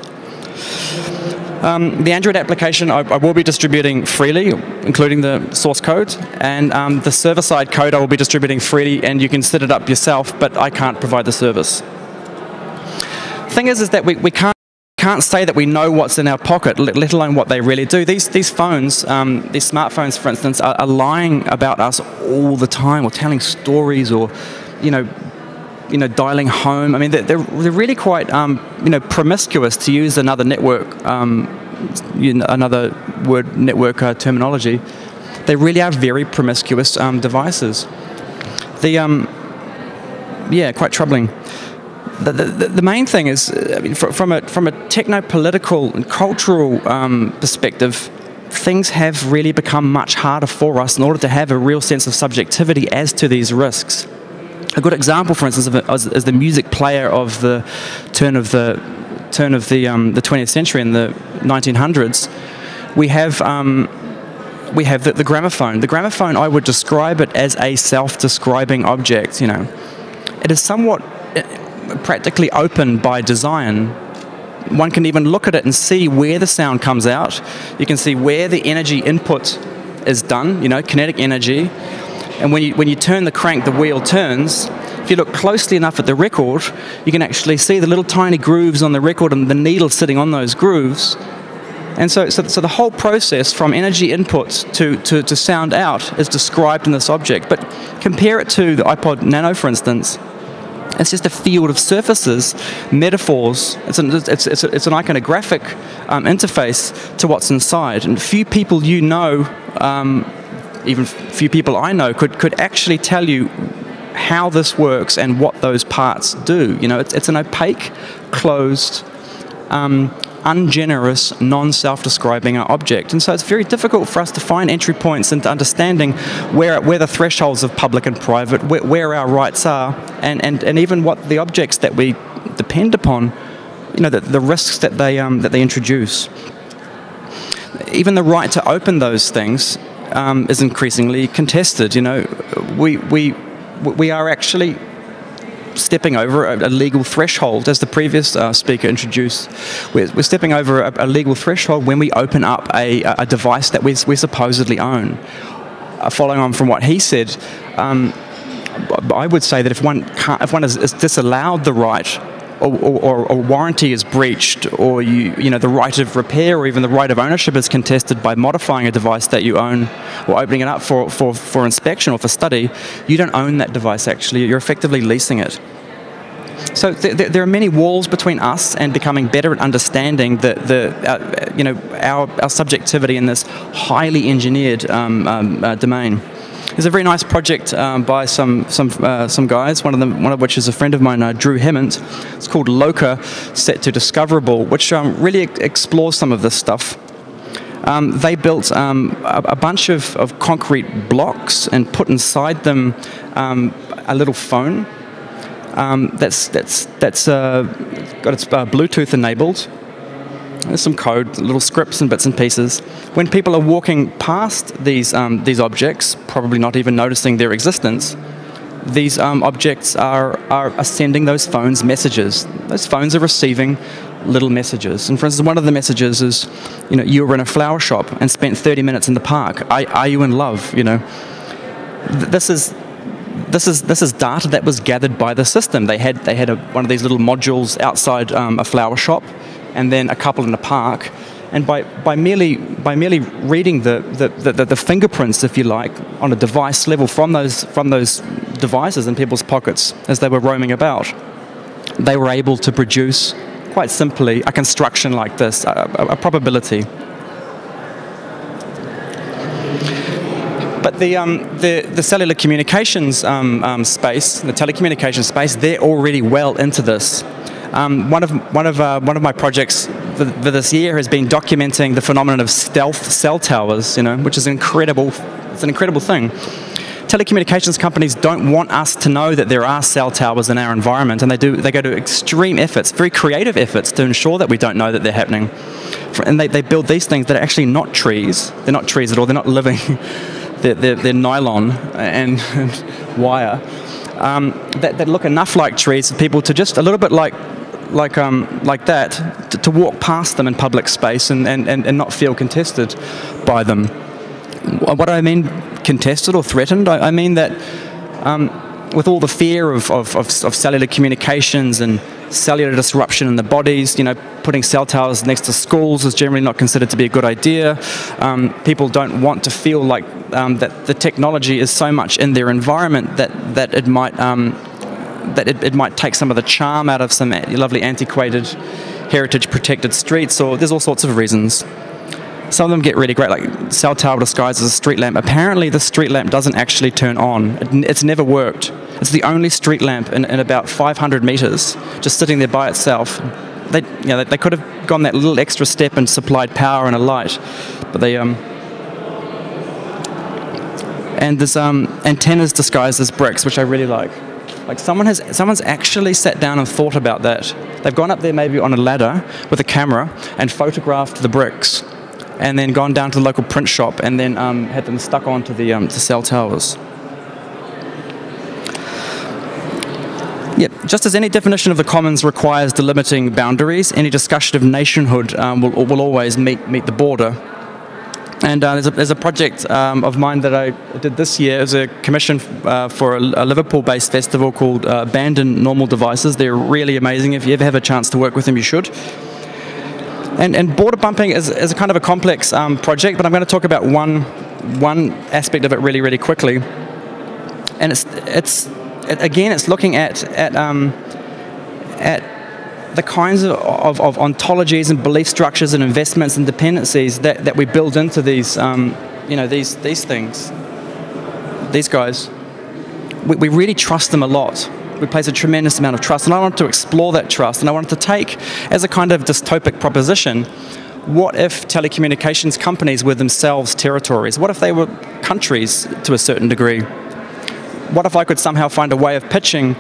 Um, the Android application I, I will be distributing freely, including the source code, and um, the server-side code I will be distributing freely, and you can set it up yourself, but I can't provide the service. The thing is, is that we, we can't, can't say that we know what's in our pocket, let alone what they really do. These, these phones, um, these smartphones, for instance, are, are lying about us all the time, or telling stories, or, you know, you know, dialing home. I mean, they're, they're really quite, um, you know, promiscuous, to use another network, um, you know, another word, network uh, terminology. They really are very promiscuous um, devices. The, um, yeah, quite troubling. The, the, the main thing is, I mean, from a, from a techno-political and cultural um, perspective, things have really become much harder for us in order to have a real sense of subjectivity as to these risks. A good example, for instance, of it, is the music player of the turn of the turn of the um, the twentieth century in the nineteen hundreds. We have um, we have the, the gramophone. The gramophone, I would describe it as a self-describing object. You know, it is somewhat practically open by design. One can even look at it and see where the sound comes out. You can see where the energy input is done. You know, kinetic energy. And when you, when you turn the crank, the wheel turns. If you look closely enough at the record, you can actually see the little tiny grooves on the record and the needle sitting on those grooves. And so, so, so the whole process from energy input to, to, to sound out is described in this object. But compare it to the iPod Nano, for instance. It's just a field of surfaces, metaphors. It's an, it's, it's, it's an iconographic um, interface to what's inside. And few people you know... Um, even few people I know could, could actually tell you how this works and what those parts do. You know, it's, it's an opaque, closed, um, ungenerous, non-self-describing object. And so it's very difficult for us to find entry points into understanding where, where the thresholds of public and private, where, where our rights are, and, and, and even what the objects that we depend upon, you know, the, the risks that they, um, that they introduce. Even the right to open those things Um, is increasingly contested. You know, we we we are actually stepping over a, a legal threshold, as the previous uh, speaker introduced. We're, we're stepping over a, a legal threshold when we open up a, a device that we we supposedly own. Uh, following on from what he said, um, I would say that if one can't, if one is, is disallowed the right, or, or, or warranty is breached, or you, you know, the right of repair, or even the right of ownership is contested by modifying a device that you own, or opening it up for, for, for inspection or for study, you don't own that device actually, you're effectively leasing it. So th th there are many walls between us and becoming better at understanding the, the uh, you know, our, our subjectivity in this highly engineered um, um, uh, domain. There's a very nice project um, by some some uh, some guys. One of them, one of which is a friend of mine, uh, Drew Hemant. It's called Loka, set to discoverable, which um, really ex explores some of this stuff. Um, they built um, a, a bunch of, of concrete blocks and put inside them um, a little phone um, that's that's that's uh, got its uh, Bluetooth enabled. There's some code, little scripts and bits and pieces. When people are walking past these, um, these objects, probably not even noticing their existence, these um, objects are, are sending those phones messages. Those phones are receiving little messages. And for instance, one of the messages is, you know, you were in a flower shop and spent thirty minutes in the park. Are, are you in love? You know, this is... This is this is data that was gathered by the system. They had they had a, one of these little modules outside um, a flower shop, and then a couple in a park, and by by merely by merely reading the the, the the fingerprints, if you like, on a device level from those from those devices in people's pockets as they were roaming about, they were able to produce quite simply a construction like this, a, a, a probability. But the, um, the, the cellular communications um, um, space, the telecommunications space, they're already well into this. Um, one of, one of, uh, one of my projects for, for this year has been documenting the phenomenon of stealth cell towers, you know, which is incredible. It's an incredible thing. Telecommunications companies don't want us to know that there are cell towers in our environment, and they do, they go to extreme efforts, very creative efforts, to ensure that we don't know that they're happening. And they, they build these things that are actually not trees. They're not trees at all. They're not living. They're, they're, they're nylon and, and wire. Um, that, that look enough like trees for people to just a little bit like, like, um, like that, to, to walk past them in public space and, and, and, and not feel contested by them. What do I mean contested or threatened? I, I mean that um, with all the fear of, of, of, of cellular communications and cellular disruption in the bodies, you know, putting cell towers next to schools is generally not considered to be a good idea. Um, people don't want to feel like um, that the technology is so much in their environment that that it might um, that it, it might take some of the charm out of some lovely antiquated, heritage-protected streets. Or there's all sorts of reasons. Some of them get really great, like cell tower disguised as a street lamp. Apparently, the street lamp doesn't actually turn on. It, it's never worked. It's the only street lamp in, in about five hundred meters, just sitting there by itself. They, you know, they, they could have gone that little extra step and supplied power and a light, but they. Um, and there's um, antennas disguised as bricks, which I really like. Like someone has, someone's actually sat down and thought about that. They've gone up there maybe on a ladder with a camera and photographed the bricks, and then gone down to the local print shop and then um, had them stuck onto the, um, the cell towers. Yeah, just as any definition of the commons requires delimiting boundaries, any discussion of nationhood um, will, will always meet, meet the border. And uh, there's, a, there's a project um, of mine that I did this year. It was a commission uh, for a, a Liverpool-based festival called uh, Abandoned Normal Devices. They're really amazing. If you ever have a chance to work with them, you should. And, and border bumping is, is a kind of a complex um, project, but I'm going to talk about one one aspect of it really, really quickly. And it's it's it, again, it's looking at at um, at the kinds of, of, of ontologies and belief structures and investments and dependencies that, that we build into these um, you know these these things. These guys, we, we really trust them a lot. We place a tremendous amount of trust, and I wanted to explore that trust, and I wanted to take as a kind of dystopic proposition, what if telecommunications companies were themselves territories? What if they were countries to a certain degree? What if I could somehow find a way of pitching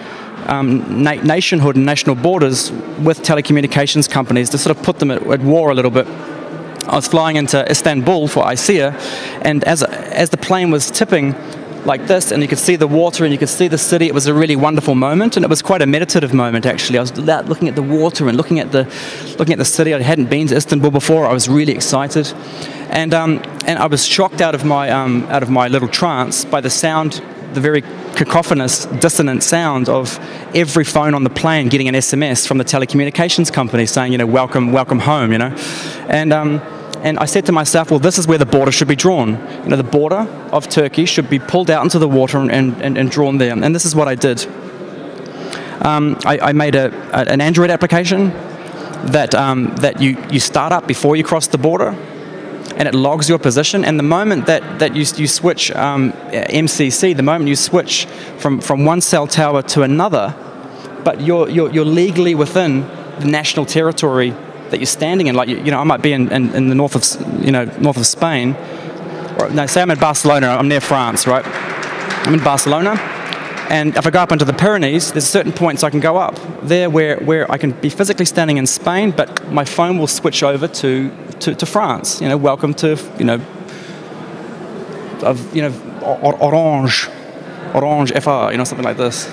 um, na nationhood and national borders with telecommunications companies to sort of put them at, at war a little bit? I was flying into Istanbul for ISEA, and as, as the plane was tipping like this, and you could see the water and you could see the city. It was a really wonderful moment, and it was quite a meditative moment, actually. I was looking at the water and looking at the looking at the city. I hadn't been to Istanbul before. I was really excited, and um, and I was shocked out of my um, out of my little trance by the sound, the very cacophonous, dissonant sound of every phone on the plane getting an S M S from the telecommunications company saying, you know, welcome, welcome home, you know, and. Um, And I said to myself, well, this is where the border should be drawn. You know, the border of Turkey should be pulled out into the water and, and, and drawn there. And this is what I did. Um, I, I made a, a, an Android application that, um, that you, you start up before you cross the border, and it logs your position. And the moment that, that you, you switch um, M C C, the moment you switch from, from one cell tower to another, but you're, you're, you're legally within the national territory that you're standing in. Like, you, you know, I might be in, in, in the north of, you know, north of Spain. Or, no, say I'm in Barcelona, I'm near France, right? I'm in Barcelona, and if I go up into the Pyrenees, there's certain points I can go up there where, where I can be physically standing in Spain, but my phone will switch over to, to, to France. You know, welcome to, you know, of, you know, Orange, Orange F R, you know, something like this.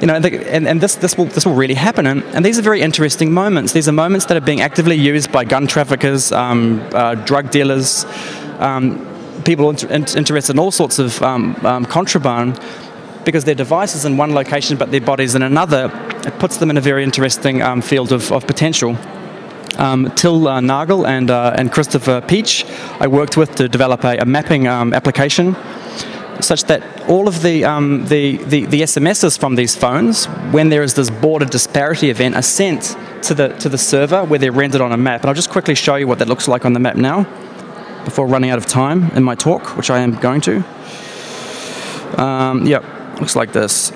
You know, and, and this, this, will, this will really happen. And, and these are very interesting moments. These are moments that are being actively used by gun traffickers, um, uh, drug dealers, um, people inter interested in all sorts of um, um, contraband, because their device is in one location but their body's in another. It puts them in a very interesting um, field of, of potential. Um, Till uh, Nagel and, uh, and Christopher Peach I worked with to develop a, a mapping um, application, such that all of the, um, the, the, the S M Ses from these phones, when there is this border disparity event, are sent to the to the server where they're rendered on a map. And I'll just quickly show you what that looks like on the map now before running out of time in my talk, which I am going to. Um, yep, looks like this.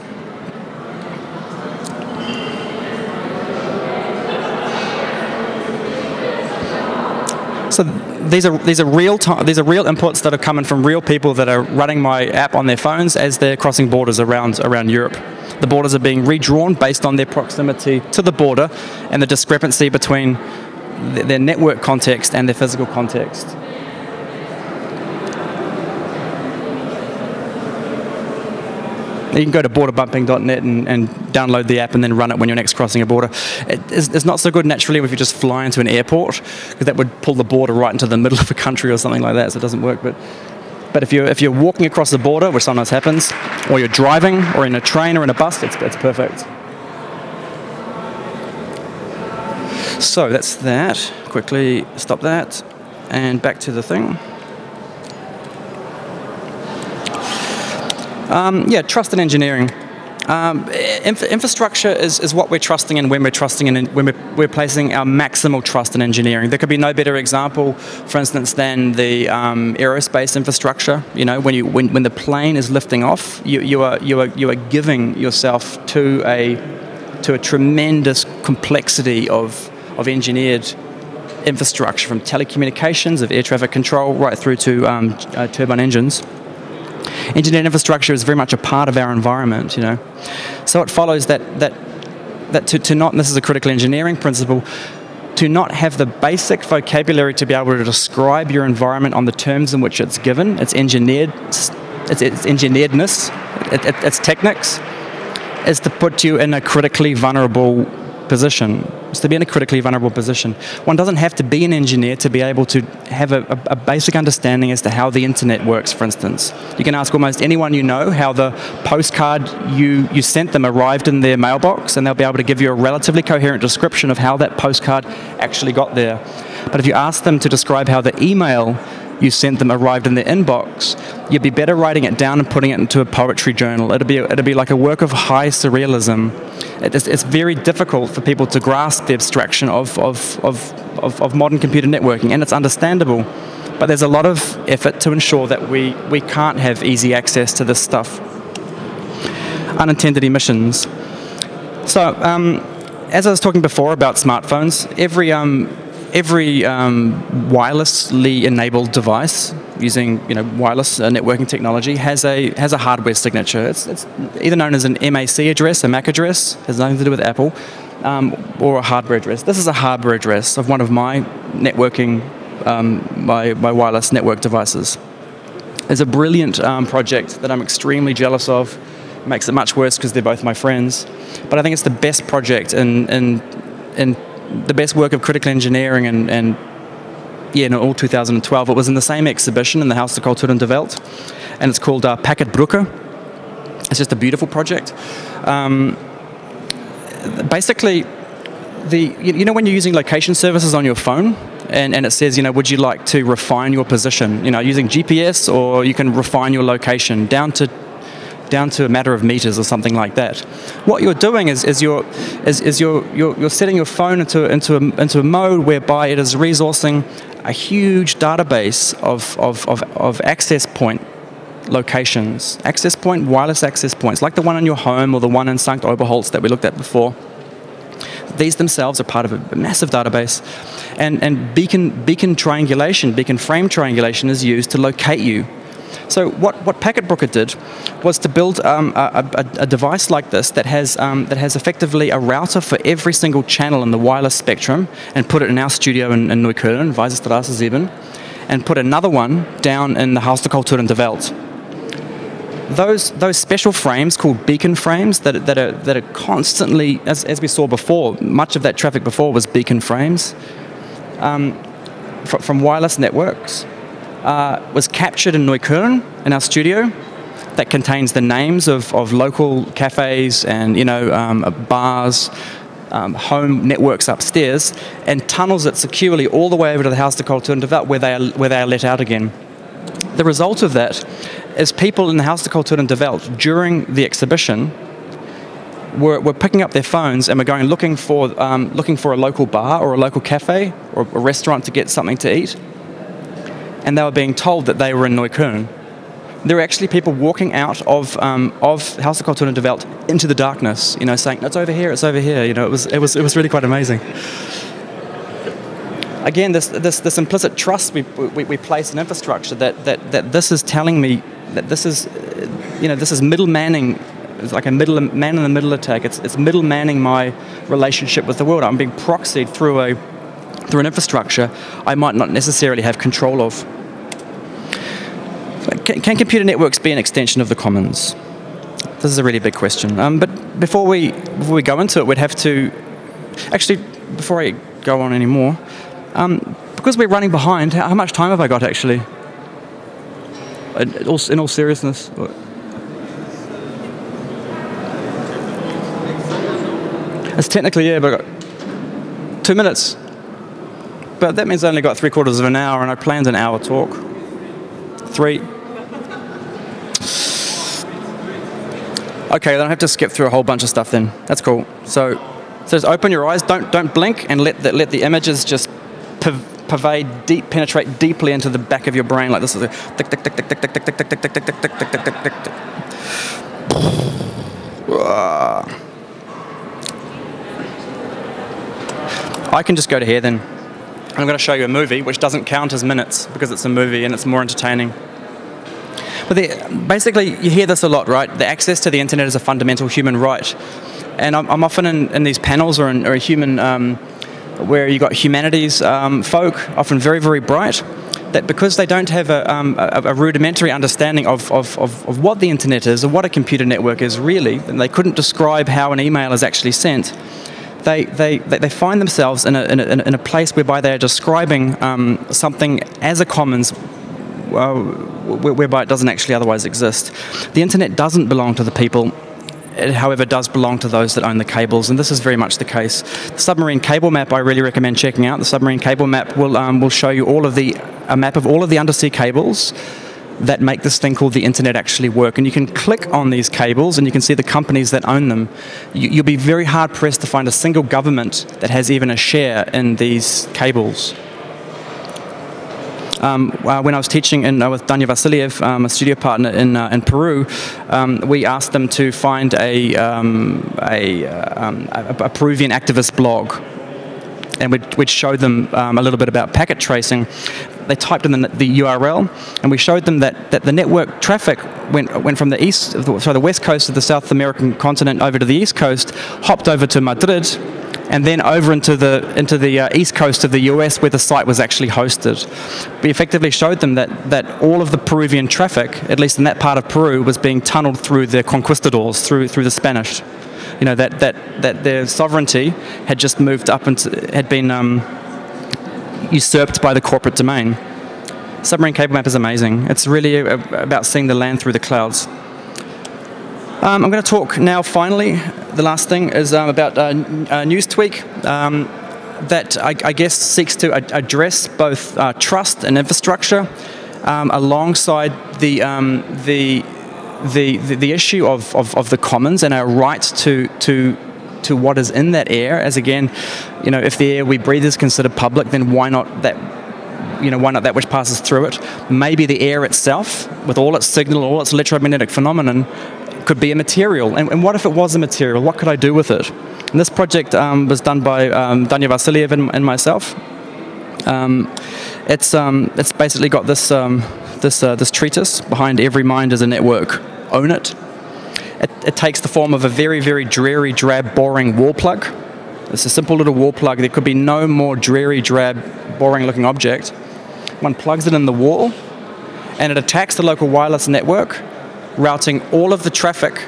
So these are these are real time, these are real inputs that are coming from real people that are running my app on their phones as they're crossing borders around around Europe. The borders are being redrawn based on their proximity to the border and the discrepancy between th their network context and their physical context. You can go to border bumping dot net and, and download the app and then run it when you're next crossing a border. It, it's, it's not so good naturally if you just fly into an airport, because that would pull the border right into the middle of a country or something like that, so it doesn't work. But, but if, you're, if you're walking across the border, which sometimes happens, or you're driving, or in a train or in a bus, it's, it's perfect. So that's that. Quickly stop that and back to the thing. Um, yeah, trust in engineering. Um, inf infrastructure is, is what we're trusting in when we're trusting in, in when we're, we're placing our maximal trust in engineering. There could be no better example, for instance, than the um, aerospace infrastructure. You know, when you when, when the plane is lifting off, you, you are you are you are giving yourself to a to a tremendous complexity of of engineered infrastructure, from telecommunications, of air traffic control, right through to um, uh, turbine engines. Engineered infrastructure is very much a part of our environment, you know. So it follows that that that to, to not, and this is a critical engineering principle, to not have the basic vocabulary to be able to describe your environment on the terms in which it's given, its engineered, its, its engineeredness, it, it, its techniques, is to put you in a critically vulnerable position. It's to be in a critically vulnerable position. One doesn't have to be an engineer to be able to have a, a, a basic understanding as to how the internet works, for instance. You can ask almost anyone you know how the postcard you, you sent them arrived in their mailbox, and they'll be able to give you a relatively coherent description of how that postcard actually got there. But if you ask them to describe how the email you sent them arrived in their inbox, you'd be better writing it down and putting it into a poetry journal. It'd be, it'd be like a work of high surrealism. It's, it's very difficult for people to grasp the abstraction of, of, of, of, of modern computer networking, and it's understandable. But there's a lot of effort to ensure that we, we can't have easy access to this stuff. Unintended emissions. So, um, as I was talking before about smartphones, every... Um, Every um, wirelessly enabled device using you know, wireless uh, networking technology has a, has a hardware signature. It's, it's either known as an M A C address, a M A C address, has nothing to do with Apple, um, or a hardware address. This is a hardware address of one of my networking, um, my, my wireless network devices. It's a brilliant um, project that I'm extremely jealous of. It makes it much worse because they're both my friends. But I think it's the best project in, in, in the best work of critical engineering, and, and yeah, in all two thousand twelve. It was in the same exhibition in the Haus der Kulturen der Welt, and it's called uh, Packet Brooker. It's just a beautiful project. Um, basically, the you know when you're using location services on your phone, and, and it says, you know, would you like to refine your position? You know, using G P S, or you can refine your location down to down to a matter of meters or something like that. What you're doing is, is, you're, is, is you're, you're, you're setting your phone into, into, a, into a mode whereby it is resourcing a huge database of, of, of, of access point locations. Access point, wireless access points, like the one in your home or the one in Saint Oberholz that we looked at before. These themselves are part of a massive database. And, and beacon, beacon triangulation, beacon frame triangulation is used to locate you. So what, what Packet Brooker did was to build um, a, a, a device like this that has, um, that has effectively a router for every single channel in the wireless spectrum, and put it in our studio in, in Neukölln, Weisestrasse Sieben, and put another one down in the Haus der Kulturen der Welt. Those, those special frames called beacon frames that, that, are, that are constantly, as, as we saw before, much of that traffic before was beacon frames um, fr from wireless networks. Uh, was captured in Neukölln, in our studio, that contains the names of, of local cafes and you know um, bars, um, home networks upstairs, and tunnels it securely all the way over to the Haus der Kulturen der Welt, where they are, where they are let out again. The result of that is people in the Haus der Kulturen der Welt during the exhibition we're, we're picking up their phones and we're going looking for, um, looking for a local bar or a local cafe or a restaurant to get something to eat. And they were being told that they were in Neu Köln. There were actually people walking out of um, of Haus der Kulturen der Welt into the darkness, you know, saying, "It's over here, it's over here." You know, it was it was it was really quite amazing. Again, this this this implicit trust we we, we place in infrastructure that that that this is telling me that this is, you know, this is middlemanning. It's like a middle man in the middle attack. It's it's middlemanning my relationship with the world. I'm being proxied through a through an infrastructure I might not necessarily have control of. Can, can computer networks be an extension of the commons? This is a really big question. Um, but before we before we go into it, we'd have to actually before I go on anymore, um, because we're running behind. How, how much time have I got actually? In all, in all seriousness. It's technically, yeah, but I've got two minutes. But that means I only got three quarters of an hour, and I planned an hour talk. Three. Okay, then I have to skip through a whole bunch of stuff. Then that's cool. So, so just open your eyes. Don't don't blink, and let the, let the images just pervade, deep, penetrate deeply into the back of your brain. Like this is a tick tick tick tick tick tick tick tick tick tick tick tick tick tick tick tick tick. I can just go to here then. I'm going to show you a movie which doesn't count as minutes because it's a movie and it's more entertaining. But the, basically you hear this a lot, right? The access to the internet is a fundamental human right. And I'm, I'm often in, in these panels or in or a human, um, where you've got humanities um, folk, often very, very bright, that because they don't have a, um, a, a rudimentary understanding of, of, of, of what the internet is or what a computer network is really, and they couldn't describe how an email is actually sent, They, they, they find themselves in a, in, a, in a place whereby they are describing um, something as a commons uh, whereby it doesn't actually otherwise exist. The internet doesn't belong to the people. It, however, does belong to those that own the cables, and this is very much the case. The submarine cable map I really recommend checking out. The submarine cable map will, um, will show you all of the, a map of all of the undersea cables that make this thing called the internet actually work. And you can click on these cables and you can see the companies that own them. You, you'll be very hard pressed to find a single government that has even a share in these cables. Um, uh, when I was teaching in, uh, with Danja Vasiliev, um, a studio partner in, uh, in Peru, um, we asked them to find a, um, a, uh, um, a, a Peruvian activist blog. And we'd, we'd show them um, a little bit about packet tracing. They typed in the, the U R L, and we showed them that, that the network traffic went went from the east, of the, sorry, the west coast of the South American continent over to the east coast, hopped over to Madrid, and then over into the into the uh, east coast of the U S where the site was actually hosted. We effectively showed them that that all of the Peruvian traffic, at least in that part of Peru, was being tunneled through the conquistadors, through through the Spanish. You know, that that that their sovereignty had just moved up and had been. Um, usurped by the corporate domain. Submarine cable map is amazing. It's really a, a, about seeing the land through the clouds. Um, I'm going to talk now, finally, the last thing is um, about uh, uh, Newsweek um, that I, I guess seeks to ad address both uh, trust and infrastructure um, alongside the, um, the, the, the, the issue of, of, of the commons and our right to, to to what is in that air, as again, you know, if the air we breathe is considered public, then why not that, you know, why not that which passes through it? Maybe the air itself, with all its signal, all its electromagnetic phenomenon, could be immaterial. And, and what if it was immaterial? What could I do with it? And this project um, was done by um, Danja Vasiliev and, and myself. Um, it's um, it's basically got this um, this uh, this treatise, Behind Every Mind is a Network, Own It. It, it takes the form of a very, very dreary, drab, boring wall plug. It's a simple little wall plug. There could be no more dreary, drab, boring-looking object. One plugs it in the wall, and it attacks the local wireless network, routing all of the traffic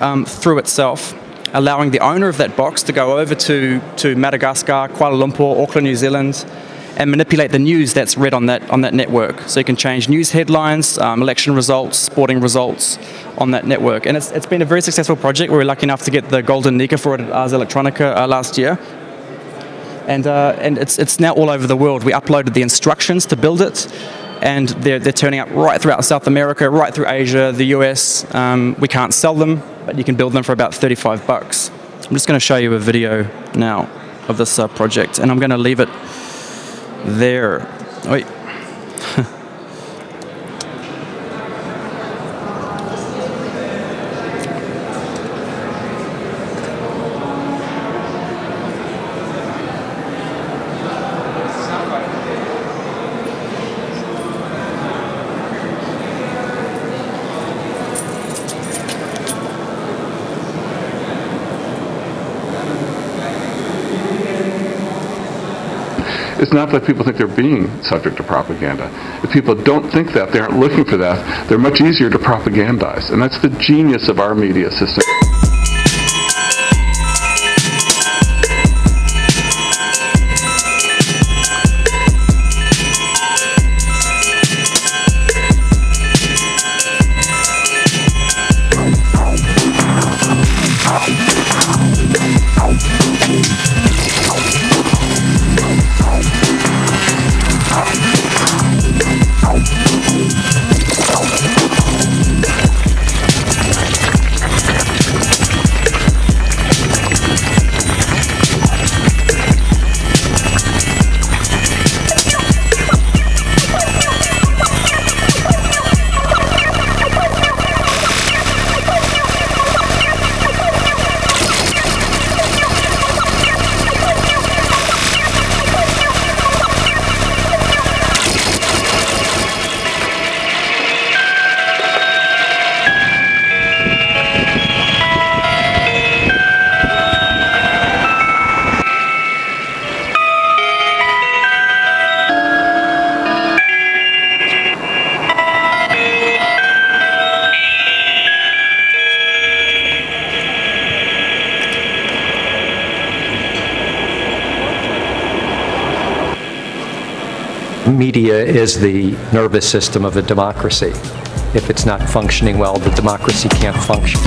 um, through itself, allowing the owner of that box to go over to, to Madagascar, Kuala Lumpur, Auckland, New Zealand, and manipulate the news that's read on that on that network. So you can change news headlines, um, election results, sporting results on that network. And it's, it's been a very successful project. We were lucky enough to get the Golden Nica for it at Ars Electronica uh, last year. And, uh, and it's, it's now all over the world. We uploaded the instructions to build it. and they're, they're turning up right throughout South America, right through Asia, the U S. Um, we can't sell them, but you can build them for about thirty-five bucks. I'm just going to show you a video now of this uh, project, and I'm going to leave it there. Wait. It's not that people think they're being subject to propaganda. If people don't think that, they aren't looking for that, they're much easier to propagandize. And that's the genius of our media system. Media is the nervous system of a democracy. If it's not functioning well, the democracy can't function.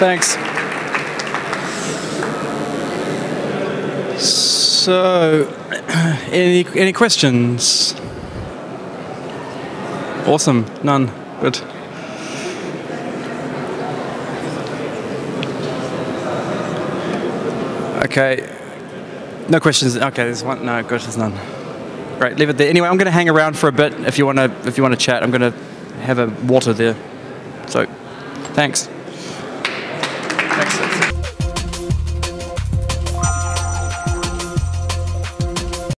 Thanks. So, any any questions? Awesome. None. Good. Okay. No questions. Okay, there's one. No, gosh, there's none. Great. Leave it there. Anyway, I'm going to hang around for a bit. If you want to, if you want to chat, I'm going to have a water there. So, thanks.